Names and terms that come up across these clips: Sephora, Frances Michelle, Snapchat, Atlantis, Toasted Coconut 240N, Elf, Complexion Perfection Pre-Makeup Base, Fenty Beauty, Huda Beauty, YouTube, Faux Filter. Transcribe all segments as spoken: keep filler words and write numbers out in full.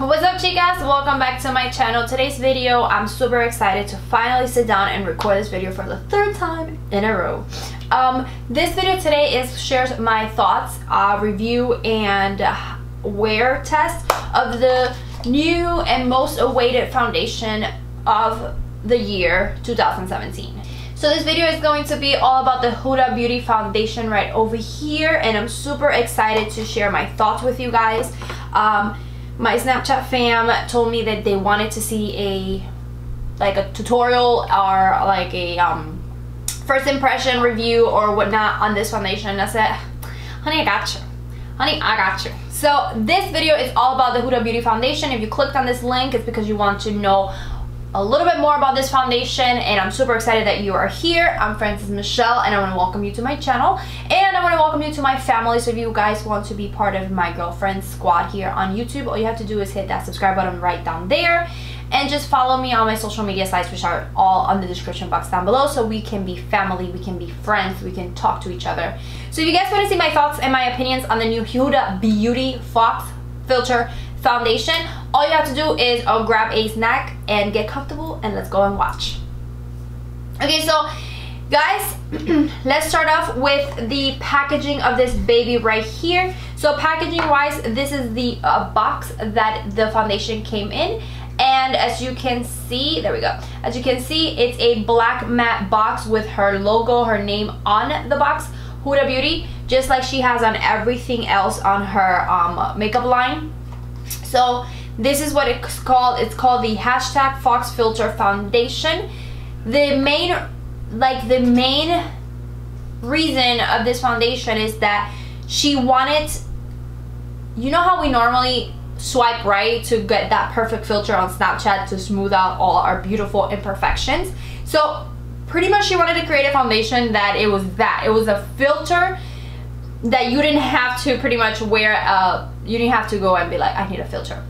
What's up, chicas? Welcome back to my channel. Today's video, I'm super excited to finally sit down and record this video for the third time in a row. Um, this video today is shares my thoughts, uh, review, and wear test of the new and most awaited foundation of the year two thousand seventeen. So this video is going to be all about the Huda Beauty foundation right over here, and I'm super excited to share my thoughts with you guys. Um, My Snapchat fam told me that they wanted to see a like a tutorial or like a um, first impression review or whatnot on this foundation, and I said, honey, I got you. Honey, I got you. So this video is all about the Huda Beauty foundation. If you clicked on this link, it's because you want to know a little bit more about this foundation, and I'm super excited that you are here. I'm Frances Michelle, and I want to welcome you to my channel, and I want to welcome you to my family. So if you guys want to be part of my girlfriend squad here on YouTube, all you have to do is hit that subscribe button right down there, and just follow me on my social media sites, which are all on the description box down below, so we can be family, we can be friends, we can talk to each other. So if you guys want to see my thoughts and my opinions on the new Huda Beauty Faux Filter foundation, all you have to do is uh, grab a snack and get comfortable, and let's go and watch. Okay, so guys, let's start off with the packaging of this baby right here. So packaging wise, this is the uh, box that the foundation came in, and as you can see, there we go, as you can see, it's a black matte box with her logo, her name on the box, Huda Beauty, just like she has on everything else on her um, makeup line. So this is what it's called. It's called the hashtag Faux Filter foundation. The main, like the main reason of this foundation is that she wanted, you know how we normally swipe right to get that perfect filter on Snapchat to smooth out all our beautiful imperfections? So pretty much she wanted to create a foundation that it was that. It was a filter that you didn't have to pretty much wear a, you didn't have to go and be like, I need a filter.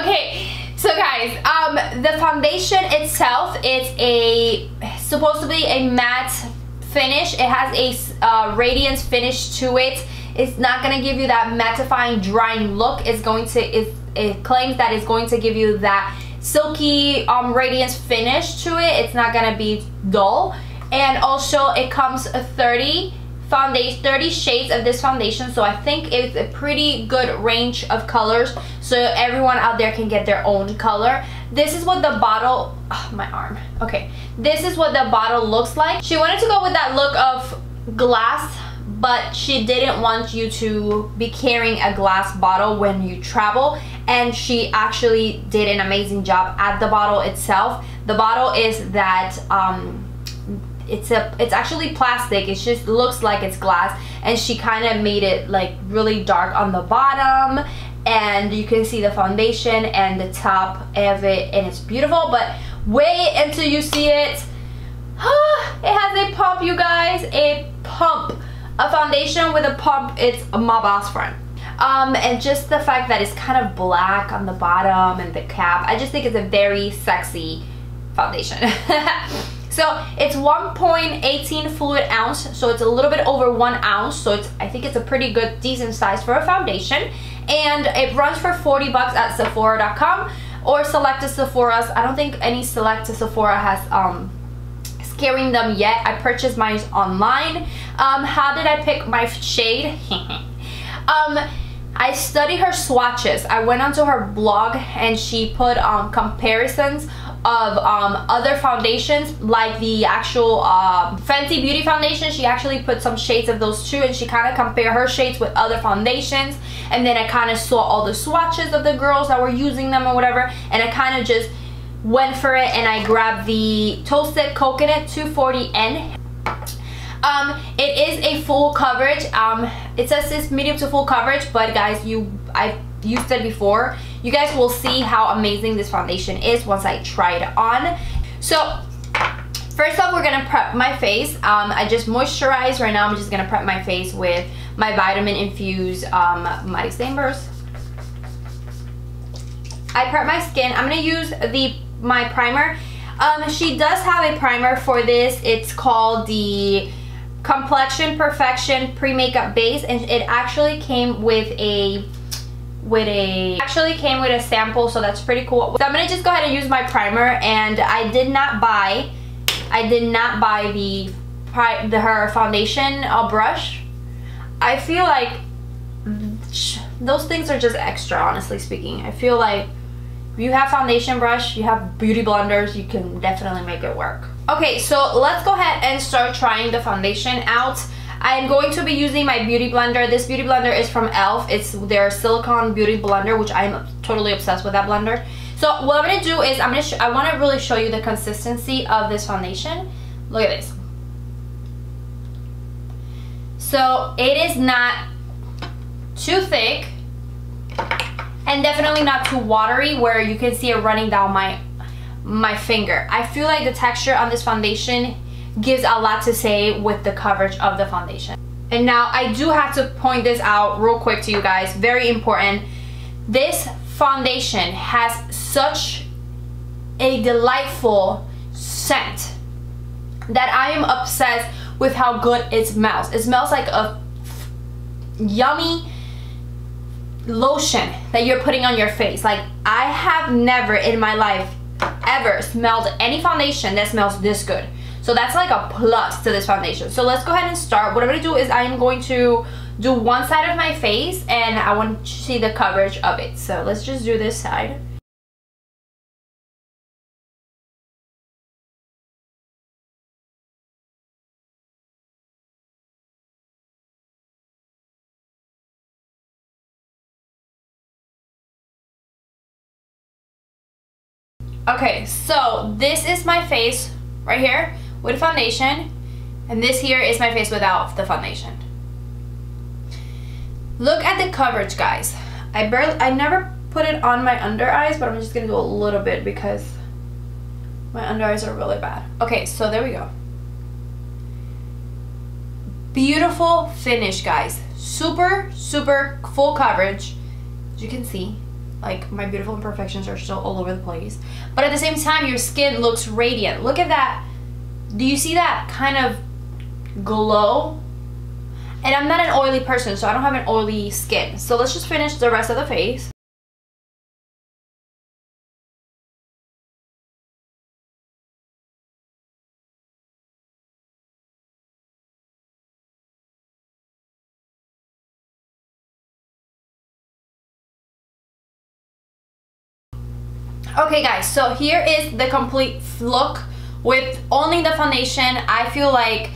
Okay, so guys, um, the foundation itself, it's a supposed to be a matte finish. It has a uh, radiance finish to it. It's not gonna give you that mattifying, drying look. It's going to, it, it claims that it's going to give you that silky um, radiance finish to it. It's not gonna be dull, and also it comes thirty foundation thirty shades of this foundation, so I think it's a pretty good range of colors, so everyone out there can get their own color. This is what the bottle, oh, my arm, okay, this is what the bottle looks like. She wanted to go with that look of glass, but she didn't want you to be carrying a glass bottle when you travel, and she actually did an amazing job at the bottle itself. The bottle is that um it's a it's actually plastic, it just looks like it's glass, and she kind of made it like really dark on the bottom, and you can see the foundation and the top of it, and it's beautiful. But wait until you see it. It has a pump, you guys, a pump, a foundation with a pump. It's my boss friend. Um and just the fact that it's kind of black on the bottom and the cap, I just think it's a very sexy foundation. So it's one point one eight fluid ounce, so it's a little bit over one ounce. So it's, I think it's a pretty good, decent size for a foundation, and it runs for forty bucks at Sephora dot com or selected Sephora's. I don't think any selected Sephora has um, scaring them yet. I purchased mine online. Um, how did I pick my shade? um, I studied her swatches. I went onto her blog, and she put um, comparisons of um, other foundations, like the actual uh, Fenty Beauty foundation. She actually put some shades of those too, and she kind of compared her shades with other foundations, and then I kind of saw all the swatches of the girls that were using them or whatever, and I kind of just went for it, and I grabbed the Toasted Coconut two forty N. Um, it is a full coverage. Um, it says it's medium to full coverage, but guys, you, I've used it before. You guys will see how amazing this foundation is once I try it on. So first off, we're gonna prep my face. Um, I just moisturized. Right now, I'm just gonna prep my face with my vitamin infused um, my Sambers. I prep my skin. I'm gonna use the my primer. Um, she does have a primer for this. It's called the Complexion Perfection Pre-Makeup Base, and it actually came with a with a, actually came with a sample, so that's pretty cool. So I'm gonna just go ahead and use my primer, and I did not buy, I did not buy the, the her foundation uh, brush. I feel like those things are just extra, honestly speaking. I feel like if you have foundation brush, you have beauty blenders, you can definitely make it work. Okay, so let's go ahead and start trying the foundation out. I'm going to be using my beauty blender. This beauty blender is from Elf. It's their silicone beauty blender, which I'm totally obsessed with that blender. So what I'm going to do is I'm going to I want to really show you the consistency of this foundation. Look at this. So it is not too thick and definitely not too watery where you can see it running down my my finger. I feel like the texture on this foundation gives a lot to say with the coverage of the foundation. And now I do have to point this out real quick to you guys, very important. This foundation has such a delightful scent that I am obsessed with how good it smells. It smells like a yummy lotion that you're putting on your face. Like, I have never in my life ever smelled any foundation that smells this good. So that's like a plus to this foundation. So let's go ahead and start. What I'm going to do is I'm going to do one side of my face, and I want to see the coverage of it. So let's just do this side. Okay, so this is my face right here with foundation, and this here is my face without the foundation. Look at the coverage, guys. I barely, I never put it on my under eyes, but I'm just gonna do a little bit because my under eyes are really bad. Okay, so there we go. Beautiful finish, guys. Super, super full coverage, as you can see. Like, my beautiful imperfections are still all over the place, but at the same time your skin looks radiant. Look at that. Do you see that kind of glow? And I'm not an oily person, so I don't have an oily skin. So let's just finish the rest of the face. Okay guys, so here is the complete look with only the foundation. I feel like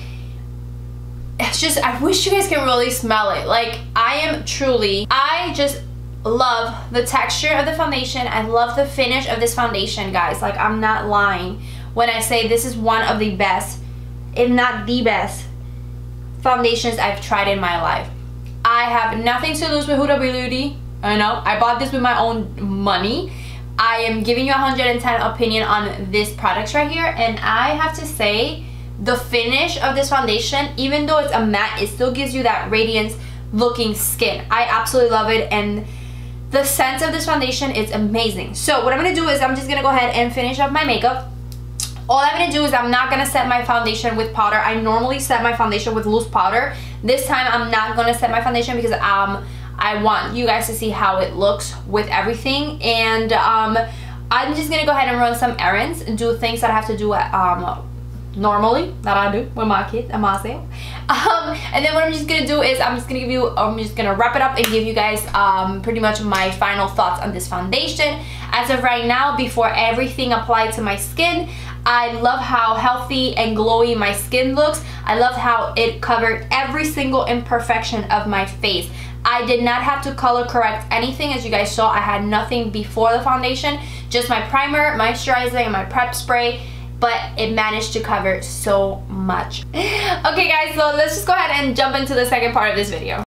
it's just, I wish you guys can really smell it. Like, I am truly, I just love the texture of the foundation. I love the finish of this foundation, guys. Like, I'm not lying when I say this is one of the best, if not the best, foundations I've tried in my life. I have nothing to lose with Huda Beauty. I know, I bought this with my own money. I am giving you a one hundred ten opinion on this product right here, and I have to say the finish of this foundation, even though it's a matte, it still gives you that radiant looking skin. I absolutely love it, and the scent of this foundation is amazing. So what I'm going to do is I'm just going to go ahead and finish up my makeup. All I'm going to do is I'm not going to set my foundation with powder. I normally set my foundation with loose powder. This time I'm not going to set my foundation because um. I want you guys to see how it looks with everything, and um, I'm just gonna go ahead and run some errands and do things that I have to do um, normally that I do with my kids and myself. Um, and then what I'm just gonna do is I'm just gonna give you, I'm just gonna wrap it up and give you guys um, pretty much my final thoughts on this foundation. As of right now, before everything applied to my skin, I love how healthy and glowy my skin looks. I love how it covered every single imperfection of my face. I did not have to color correct anything. As you guys saw, I had nothing before the foundation, just my primer, moisturizing, and my prep spray, but it managed to cover so much. Okay guys, so let's just go ahead and jump into the second part of this video.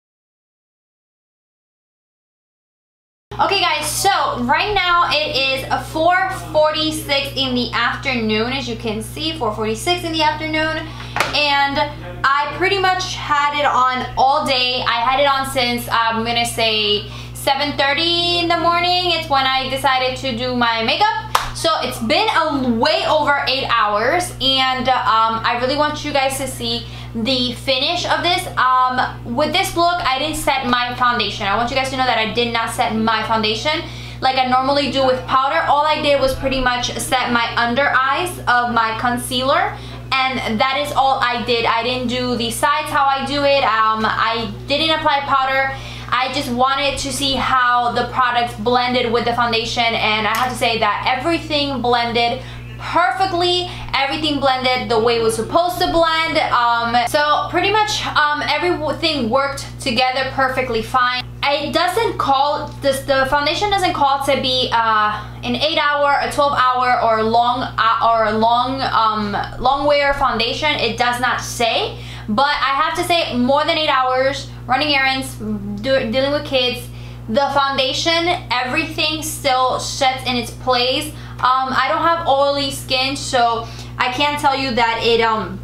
Okay guys, so right now it is four forty-six in the afternoon, as you can see, four forty-six in the afternoon, and I pretty much had it on all day. I had it on since I'm gonna say seven thirty in the morning. It's when I decided to do my makeup. So it's been a way over eight hours, and um, I really want you guys to see the finish of this. Um, with this look, I didn't set my foundation. I want you guys to know that I did not set my foundation like I normally do with powder. All I did was pretty much set my under eyes of my concealer, and that is all I did. I didn't do the sides how I do it. Um, I didn't apply powder. I just wanted to see how the product blended with the foundation, and I have to say that everything blended perfectly. Everything blended the way it was supposed to blend. Um, so pretty much um, everything worked together perfectly fine. It doesn't call, this, the foundation doesn't call to be uh, an eight hour, a twelve hour, or long uh, or long um, long wear foundation. It does not say, but I have to say more than eight hours, running errands, do, dealing with kids, the foundation, everything still sets in its place. Um, I don't have oily skin, so I can't tell you that it um,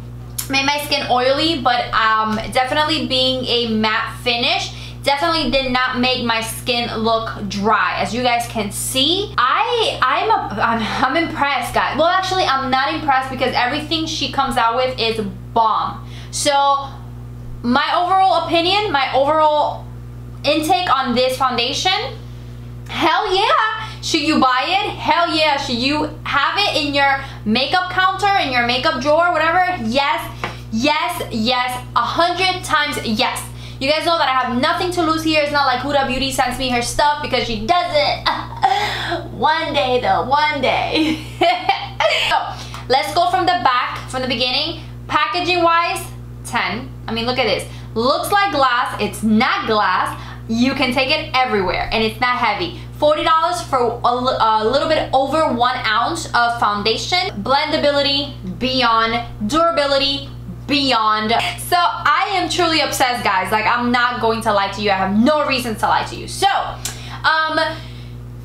made my skin oily, but um, definitely being a matte finish, definitely did not make my skin look dry. As you guys can see, I, I'm, a, I'm, I'm impressed, guys. Well, actually, I'm not impressed because everything she comes out with is bomb. So my overall opinion, my overall intake on this foundation, hell yeah. Should you buy it? Hell yeah. Should you have it in your makeup counter, in your makeup drawer, whatever? Yes, yes, yes, a hundred times yes. You guys know that I have nothing to lose here. It's not like Huda Beauty sends me her stuff because she doesn't. One day though, one day. So, let's go from the back, from the beginning. Packaging wise, ten. I mean, look at this. Looks like glass, it's not glass. You can take it everywhere and it's not heavy. forty dollars for a, a little bit over one ounce of foundation. Blendability, beyond. Durability, beyond. So I am truly obsessed, guys. Like, I'm not going to lie to you. I have no reason to lie to you. So, um,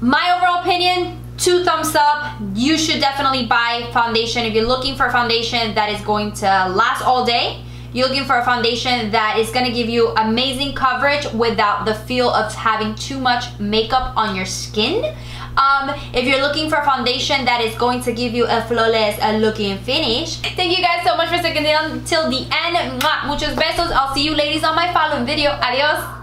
my overall opinion, two thumbs up. You should definitely buy foundation. If you're looking for a foundation that is going to last all day, you're looking for a foundation that is gonna give you amazing coverage without the feel of having too much makeup on your skin. Um, if you're looking for a foundation that is going to give you a flawless a looking finish. Thank you guys so much for sticking around till the end. Mwah, muchos besos. I'll see you ladies on my following video. Adios.